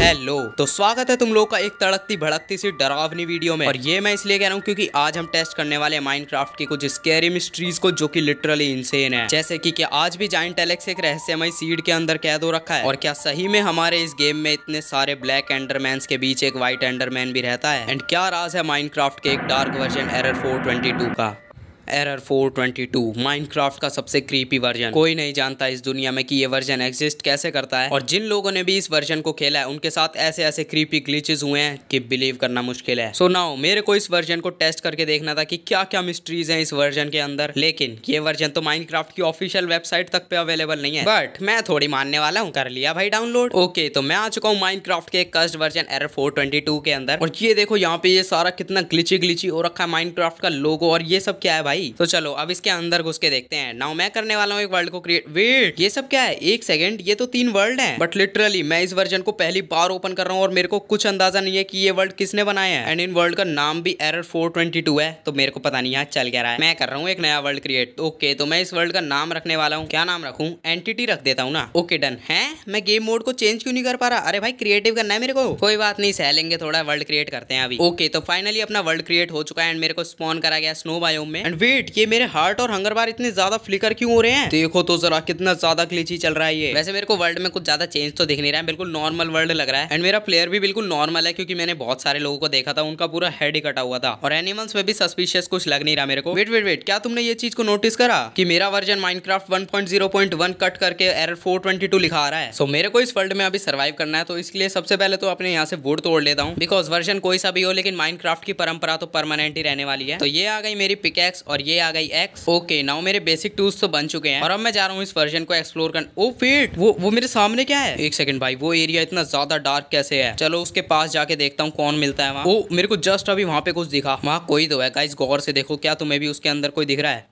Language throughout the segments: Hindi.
हेलो तो स्वागत है तुम लोग का एक तड़कती भड़कती सी डरावनी वीडियो में। और ये मैं इसलिए कह रहा हूँ क्योंकि आज हम टेस्ट करने वाले हैं माइनक्राफ्ट की कुछ स्कैरी मिस्ट्रीज को, जो कि लिटरली इनसेन है। जैसे कि आज भी जायंट एलेक्स एक रहस्यमय सीड के अंदर कैद हो रखा है, और क्या सही में हमारे इस गेम में इतने सारे ब्लैक एंडरमैन के बीच एक व्हाइट एंडरमैन भी रहता है, एंड क्या राज है माइनक्राफ्ट के एक डार्क वर्जन एरर 422 का। एरर 422 माइनक्राफ्ट का सबसे क्रीपी वर्जन। कोई नहीं जानता इस दुनिया में कि ये वर्जन एग्जिस्ट कैसे करता है, और जिन लोगों ने भी इस वर्जन को खेला है उनके साथ ऐसे ऐसे क्रीपी ग्लिचेस हुए हैं कि बिलीव करना मुश्किल है। सो नाउ मेरे को इस वर्जन को टेस्ट करके देखना था कि क्या क्या मिस्ट्रीज हैं इस वर्जन के अंदर, लेकिन ये वर्जन तो माइनक्राफ्ट की ऑफिशियल वेबसाइट तक पे अवेलेबल नहीं है। बट मैं थोड़ी मानने वाला हूँ, कर लिया भाई डाउनलोड। ओके तो मैं आ चुका हूँ माइनक्राफ्ट के कस्ट वर्जन एरर 422 के अंदर, और ये देखो यहाँ पे ये सारा कितना ग्लिची हो रखा है माइनक्राफ्ट का लोगो, और ये सब क्या है भाई। तो चलो अब इसके अंदर घुस के देखते हैं। नाउ मैं करने वाला हूँ एक वर्ल्ड को क्रिएट। वेट, ये सब क्या है? एक सेकंड, ये तो 3 वर्ल्ड हैं। बट लिटरली मैं इस वर्जन को पहली बार ओपन कर रहा हूँ और मेरे को कुछ अंदाजा नहीं है कि ये वर्ल्ड किसने बनाया है, एंड इन वर्ल्ड का नाम भी एरर 422 है, तो मेरे को पता नहीं यहाँ चल क्या रहा है। मैं कर रहा हूँ एक नया वर्ल्ड क्रिएट। ओके तो मैं इस वर्ल्ड का नाम रखने वाला हूँ, क्या नाम रखूँ? एंटिटी रख देता हूँ ना। ओके डन है। मैं गेम मोड को चेंज क्यों नहीं कर पा रहा? अरे भाई क्रिएटिव करना है मेरे को। कोई बात नहीं, सह लेंगे, थोड़ा वर्ल्ड क्रिएट करते हैं अभी। ओके तो फाइनली अपना वर्ल्ड क्रिएट हो चुका है, एंड मेरे को स्पॉन करा गया स्नो बायोम में। एंड वेट, ये मेरे हार्ट और हंगर बार इतने ज्यादा फ्लिकर क्यों हो रहे हैं? देखो तो जरा कितना ज्यादा ग्लिची चल रहा है ये। वैसे मेरे को वर्ल्ड में कुछ ज्यादा चेंज तो दिख नहीं रहा है, बिल्कुल नॉर्मल वर्ल्ड लग रहा है। एंड मेरा प्लेयर भी बिल्कुल नॉर्मल है, क्योंकि मैंने बहुत सारे लोगों को देखा था उनका पूरा हेड ही कटा हुआ था, और एनिमल्स में भी सस्पिशियस कुछ लग नहीं रहा मेरे को। वेट, क्या तुमने ये चीज को नोटिस करा कि मेरा वर्जन माइनक्राफ्ट 1.0.1 कट करके एरर 422 लिखा आ रहा है? सो मेरे को इस वर्ल्ड में अभी सर्वाइव करना है, तो इसलिए सबसे पहले तो अपने यहाँ से वुड तोड़ लेता हूँ, बिकॉज वर्जन कोई सा भी हो लेकिन माइनक्राफ्ट की परंपरा तो परमानेंट ही रहने वाली है। तो ये आ गई मेरी पिकैक्स और ये आ गई एक्स। ओके नाउ मेरे बेसिक टूल्स तो बन चुके हैं, और अब मैं जा रहा हूँ इस वर्जन को एक्सप्लोर कर। ओ फिट, वो मेरे सामने क्या है? एक सेकंड भाई, वो एरिया इतना ज्यादा डार्क कैसे है? चलो उसके पास जाके देखता हूँ कौन मिलता है वहाँ। ओ मेरे को जस्ट अभी वहाँ पे कुछ दिखा, वहाँ कोई तो है। गाइस गौर से देखो, क्या तुम्हें भी उसके अंदर कोई दिख रहा है?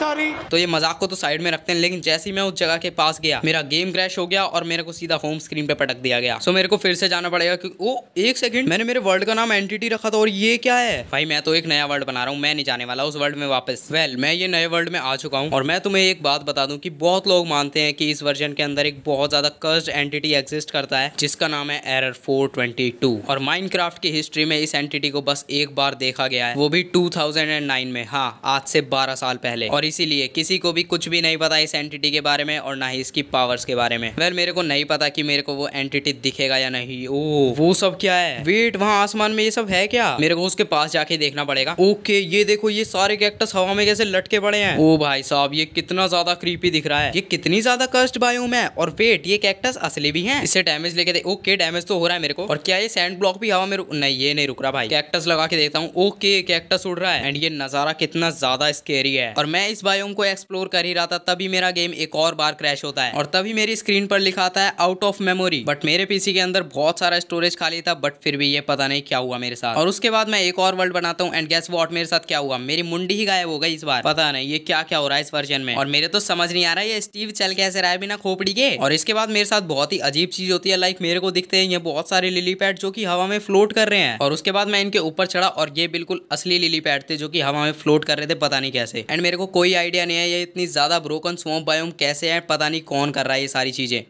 सॉरी। तो ये मजाक को तो साइड में रखते हैं, लेकिन जैसे ही मैं उस जगह के पास गया मेरा गेम क्रैश हो गया और मेरे को सीधा होम स्क्रीन पे पटक दिया गया। सो मेरे को फिर से जाना पड़ेगा क्योंकि ओ एक सेकंड, मैंने मेरे वर्ल्ड का नाम एंटिटी रखा था और ये क्या है भाई? मैं तो एक नया वर्ल्ड बना रहा हूँ, मैं नहीं जाने वाला उस वर्ल्ड में वापस। वेल, मैं ये नए वर्ल्ड में आ चुका हूँ, और मैं तुम्हें एक बात बता दूं कि बहुत लोग मानते हैं कि इस वर्जन के अंदर एक बहुत ज्यादा कर्स्ड एंटिटी एग्जिस्ट करता है जिसका नाम है एरर 422, और माइनक्राफ्ट की हिस्ट्री में इस एंटिटी को बस एक बार देखा गया है, वो भी 2009 में। हाँ, आज से 12 साल पहले। और इसीलिए किसी को भी कुछ भी नहीं पता इस एंटिटी के बारे में, और ना ही इसकी पावर्स के बारे में। वेल, मेरे को नहीं पता कि मेरे को वो एंटिटी दिखेगा या नहीं। ओ वो सब क्या है? वेट, वहाँ आसमान में ये सब है क्या? मेरे को उसके पास जाके देखना पड़ेगा। ओके ये देखो, ये सारे कैक्टस हवा में कैसे लटके पड़े हैं। ओ भाई साहब, ये कितना ज्यादा क्रीपी दिख रहा है, ये कितनी ज्यादा कर्स्ड बायोम है। और वेट, ये कैक्टस असली भी है, इससे डैमेज लेके दे। ओके डैमेज तो हो रहा है मेरे को। और क्या ये सैंड ब्लॉक भी हवा में नहीं, ये नहीं रुक रहा भाई, कैक्टस लगा के देखता हूँ। ओके कैक्टस उड़ रहा है, एंड ये नजारा कितना ज्यादा स्केरी है। और मैं इस बायोम को एक्सप्लोर कर ही रहा था तभी मेरा गेम एक और बार क्रैश होता है, और तभी मेरी स्क्रीन पर लिखा आता है आउट ऑफ मेमोरी। बट मेरे पीसी के अंदर बहुत सारा स्टोरेज खाली था, बट फिर भी ये पता नहीं क्या हुआ मेरे साथ। और उसके बाद मैं एक और वर्ल्ड बनाता हूँ, एंड गेस व्हाट मेरे साथ क्या हुआ? मेरी मुंडी ही गायब हो गई इस बार। पता नहीं ये क्या क्या हो रहा है इस वर्जन में, और मेरे तो समझ नहीं आ रहा ये स्टीव चल कैसे रहा है बिना खोपड़ी के। और इसके बाद मेरे साथ बहुत ही अजीब चीज होती है, लाइक मेरे को दिखते हैं ये बहुत सारे लिली पैड जो की हवा में फ्लोट कर रहे हैं, और उसके बाद मैं इनके ऊपर चढ़ा और ये बिल्कुल असली लिली पैड थे जो की हवा में फ्लोट कर रहे थे, पता नहीं कैसे। एंड मेरे को कोई आइडिया नहीं है ये इतनी ज्यादा ब्रोकन स्वैम्प बायोम कैसे है, पता नहीं कौन कर रहा है ये सारी चीजें।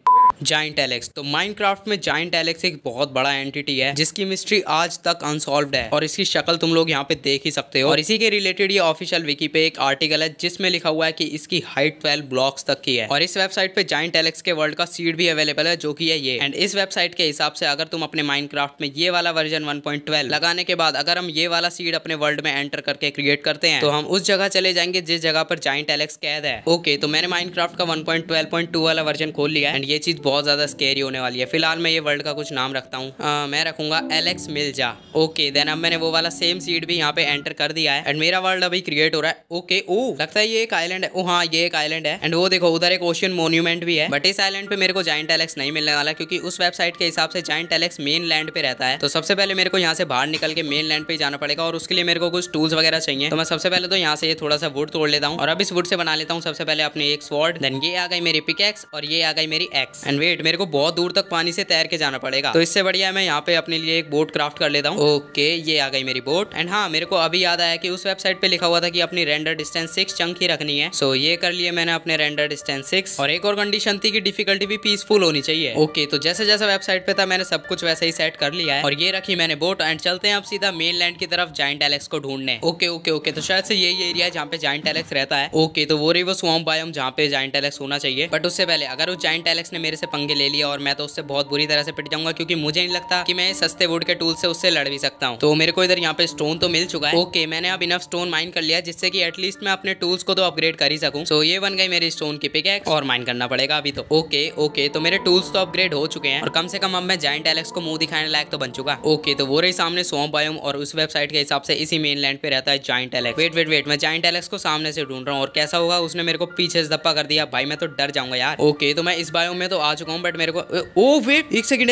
जायंट एलेक्स, तो माइनक्राफ्ट में जायंट एलेक्स एक बहुत बड़ा एंटिटी है जिसकी मिस्ट्री आज तक अनसॉल्व्ड है, और इसकी शक्ल तुम लोग यहाँ पे देख ही सकते हो। और इसी के रिलेटेड ये ऑफिशियल विकी पे एक आर्टिकल है जिसमें लिखा हुआ है कि इसकी हाइट 12 ब्लॉक्स तक की है, और इस वेबसाइट पे जायंट एलेक्स के वर्ल्ड का सीड भी अवेलेबल है जो की है ये। एंड इस वेबसाइट के हिसाब से अगर तुम अपने माइनक्राफ्ट में ये वाला वर्जन 1.12 लगाने के बाद अगर हम ये वाला सीड अपने वर्ल्ड में एंटर करके क्रिएट करते हैं, तो हम उस जगह चले जाएंगे जिस जगह पर जायंट एलेक्स कैद है। ओके तो मैंने माइनक्राफ्ट का 1.12.2 वाला वर्जन खोल लिया, एंड ये चीज बहुत ज्यादा स्केरी होने वाली है। फिलहाल मैं ये वर्ल्ड का कुछ नाम रखता हूँ, मैं रखूंगा एलेक्स मिल जा। ओके देन अब मैंने वो वाला सेम सीड भी यहाँ पे एंटर कर दिया है, एंड मेरा वर्ल्ड अभी क्रिएट हो रहा है। ओके ओ लगता है ये एक आइलैंड है। ओ हाँ ये एक आइलैंड है, एंड वो देखो उधर एक ओशियन मोन्यूमेंट भी है। बट इस आइलैंड पे मेरे को जायंट एलेक्स नहीं मिलने वाला, क्योंकि उस वेबसाइट के हिसाब से जायंट एलेक्स मेन लैंड पे रहता है। तो सबसे पहले मेरे को यहाँ से बाहर निकल के मेन लैंड पे जाना पड़ेगा, और उसके लिए मेरे को कुछ टूल्स वगैरह चाहिए। तो मैं सबसे पहले तो यहाँ से थोड़ा सा वुड तोड़ लेता हूँ, और अब इस वुड से बना लेता हूँ सबसे पहले अपने एक स्वॉर्ड। देन ये आ गई मेरी पिकैक्स और ये आ गई मेरी एक्स। एंड लेकिन वेट, मेरे को बहुत दूर तक पानी से तैर के जाना पड़ेगा, तो इससे बढ़िया मैं यहाँ पे अपने लिए एक बोट क्राफ्ट कर लेता हूँ। ओके, ये आ गई मेरी बोट। एंड हाँ, मेरे को अभी याद आया कि उस वेबसाइट पे लिखा हुआ था कि अपनी रेंडर डिस्टेंस 6 चंक ही रखनी है। सो ये कर लिए मैंने अपने रेंडर डिस्टेंस 6, और एक और कंडीशन थी कि डिफिकल्टी भी पीसफुल होनी चाहिए। ओके, तो जैसे जैसे वेबसाइट पे था मैंने सब कुछ वैसे ही सेट कर लिया है, और ये रखी मैंने बोट। एंड चलते हैं अब सीधा मेन लैंड की तरफ जायंट एलेक्स को ढूंढने। ओके ओके ओके, तो शायद से यही एरिया जहाँ पे जायंट एलेक्स रहता है। ओके, तो वो रही वो स्वाम्प बायोम जहाँ पे जायंट एलेक्स होना चाहिए। बट उससे पहले अगर उस जायंट एलेक्स ने मेरे से पंगे ले लिया और मैं तो उससे बहुत बुरी तरह से पिट जाऊंगा, क्योंकि मुझे नहीं लगता कि मैं सस्ते वुड के टूल से उससे लड़ भी सकता हूँ। तो मेरे को इधर यहाँ पे स्टोन तो मिल चुका है। ओके, मैंने अब इनफ स्टोन माइन कर लिया जिससे कि एटलीस्ट मैं अपने टूल्स को तो अपग्रेड कर ही सकूँ। सो ये बन गई मेरी स्टोन की पिकैक्स, और माइन करना पड़ेगा अभी तो। ओके ओके, तो मेरे टूल्स तो अपग्रेड हो चुके हैं, और कम से कम अब मैं जायंट एलेक्स को मुंह दिखाने लायक तो बन चुका। ओके, तो वो रही सामने स्वाम्प बायोम, और उस वेबसाइट के हिसाब से इसी मेन लैंड पे रहता है giant Alex. Wait wait wait, मैं जायंट एलेक्स को सामने से ढूंढ रहा हूँ, और कैसा होगा, उसने मेरे को पीछे से धप्पा कर दिया। भाई मैं तो डर जाऊंगा यार। ओके, तो मैं इस बायोम में तो आ चुका हूँ, बट मेरे को ओ वेट, एक सेकंड,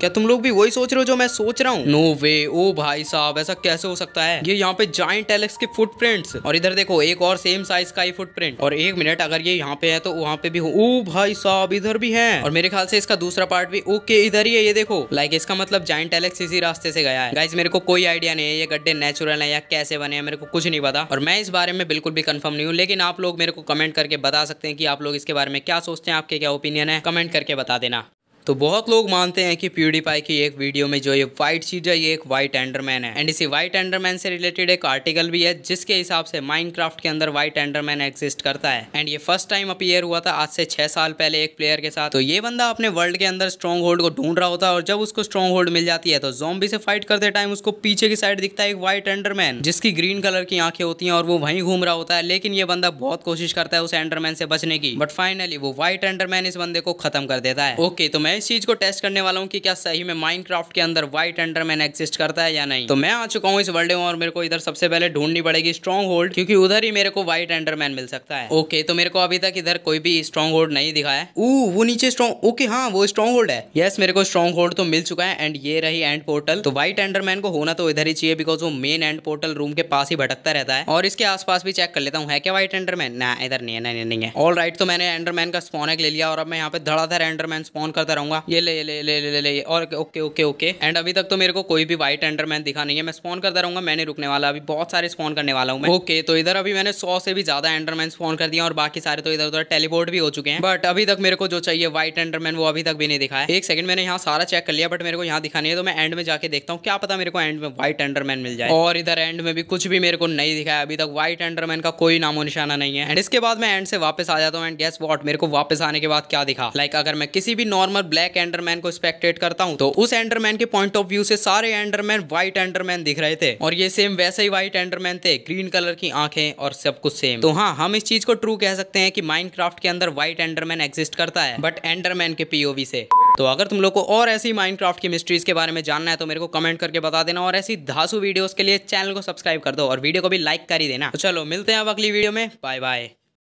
क्या तुम लोग भी वही सोच रहे हो जो मैं सोच रहा हूँ? नो वे, ओ भाई साहब, ऐसा कैसे हो सकता है? ये यहाँ पे जायंट एलेक्स के फुटप्रिंट्स, और इधर देखो एक और सेम साइज का ही फुटप्रिंट। और एक मिनट, अगर ये यहाँ पे है तो वहाँ पे भी हो। ओ भाई साहब, इधर भी है, और मेरे ख्याल से इसका दूसरा पार्ट भी ओके इधर ही है। ये देखो, लाइक इसका मतलब जायंट एलेक्स इसी रास्ते से गया है। गाइस, मेरे को कोई आइडिया नहीं है ये गड्ढे नेचुरल है या कैसे बने हैं, मेरे को कुछ नहीं पता, और मैं इस बारे में बिल्कुल भी कंफर्म नहीं हूँ। लेकिन आप लोग मेरे को कमेंट करके बता सकते हैं कि आप लोग इसके बारे में क्या सोचते हैं, आपके क्या ओपिनियन है, कमेंट करके बता देना। तो बहुत लोग मानते हैं कि PewDiePie की एक वीडियो में जो ये वाइट चीज है ये एक वाइट एंडरमैन है। एंड इसी वाइट एंडरमैन से रिलेटेड एक आर्टिकल भी है जिसके हिसाब से माइनक्राफ्ट के अंदर वाइट एंडरमैन एग्जिस्ट करता है। एंड ये फर्स्ट टाइम अपीयर हुआ था आज से 6 साल पहले एक प्लेयर के साथ। तो ये बंदा अपने वर्ल्ड के अंदर स्ट्रॉन्ग होल्ड को ढूंढ रहा होता है, और जब उसको स्ट्रॉन्ग होल्ड मिल जाती है तो ज़ॉम्बी से फाइट करते टाइम उसको पीछे की साइड दिखता है एक वाइट एंडरमैन जिसकी ग्रीन कलर की आंखें होती है, और वो वहीं घूम रहा होता है। लेकिन ये बंदा बहुत कोशिश करता है उस एंडरमैन से बचने की, बट फाइनली वो व्हाइट एंडरमैन इस बंदे को खत्म कर देता है। ओके, तो मैं इस चीज को टेस्ट करने वाला हूँ कि क्या सही में माइनक्राफ्ट के अंदर व्हाइट एंडरमैन एग्जिस्ट करता है या नहीं। तो मैं आ चुका हूँ इस वर्ल्ड में, और मेरे को इधर सबसे पहले ढूंढनी पड़ेगी स्ट्रॉन्ग होल्ड, क्योंकि उधर ही मेरे को व्हाइट एंडरमैन मिल सकता है। ओके, तो मेरे को अभी तक इधर कोई भी स्ट्रॉन्ग होल्ड नहीं दिखा है। वो नीचे स्ट्रॉन्ग, ओके हाँ वो स्ट्रॉन्ग होल्ड है। यस, मेरे को स्ट्रॉन्ग होल्ड तो मिल चुका है। एंड ये रही एंड पोर्टल, तो व्हाइट एंडरमैन को होना तो इधर ही चाहिए, बिकॉज वो मेन एंड पोर्टल रूम के पास ही भटकता रहता है। और इसके आसपास भी चेक कर लेता हूँ है क्या व्हाइट एंडरमैन। ना, इधर नहीं है, नहीं है। ऑलराइट, तो मैंने एंडरमैन का स्पॉन एग ले लिया, और अब मैं यहाँ पे धड़ाधड़ एंडरमैन स्पॉन करता रहूंगा। ये ले ले ले ले ले और ओके ओके ओके। एंड अभी तक तो मेरे को कोई भी व्हाइट एंडरमैन दिखा नहीं है। मैं स्पॉन करता रहूंगा, मैं नहीं रुकने वाला, अभी बहुत सारे स्पॉन करने वाला हूँ मैं। ओके, तो इधर अभी मैंने 100 से भी ज्यादा एंडरमैन स्पॉन कर दिया, और बाकी सारे तो इधर उधर टेलीपोर्ट भी हो चुके हैं। बट अभी तक मेरे को जो चाहिए व्हाइट एंडरमैन वो अभी तक भी नहीं दिखा है। एक सेकंड, मैंने यहाँ सारा चेक कर लिया बट मेरे को यहाँ दिखा नहीं है, तो मैं एंड में जाके देखता हूँ, क्या पता मेरे को एंड में व्हाइट एंडरमैन मिल जाए। और इधर एंड में भी कुछ भी मेरे को नहीं दिखा है अभी तक, व्हाइट एंडरमैन का कोई नामो निशाना नहीं है। एंड इसके बाद मैं एंड से वापस आ जाता हूँ। एंड गेस व्हाट, मेरे को वापस आने के बाद क्या दिखा, लाइक अगर मैं किसी भी नॉर्मल ब्लैक एंडरमैन को स्पेक्टेट करता हूं तो उस एंडरमैन के पॉइंट ऑफ व्यू से सारे एंडरमैन व्हाइट एंडरमैन दिख रहे थे, और ये सेम वैसे ही व्हाइट एंडरमैन थे, ग्रीन कलर की आंखें और सब कुछ सेम। तो हाँ, हम इस चीज को ट्रू कह सकते हैं कि माइनक्राफ्ट के अंदर व्हाइट एंडरमैन एग्जिस्ट करता है, बट एंडरमैन के पीओवी से। तो अगर तुम लोग को और ऐसी माइनक्राफ्ट की मिस्ट्रीज के बारे में जानना है तो मेरे को कमेंट करके बता देना, और ऐसी धांसू वीडियोस के लिए चैनल को सब्सक्राइब कर दो, और वीडियो को भी लाइक कर ही देना। तो चलो मिलते हैं अब अगली वीडियो में, बाय बाय।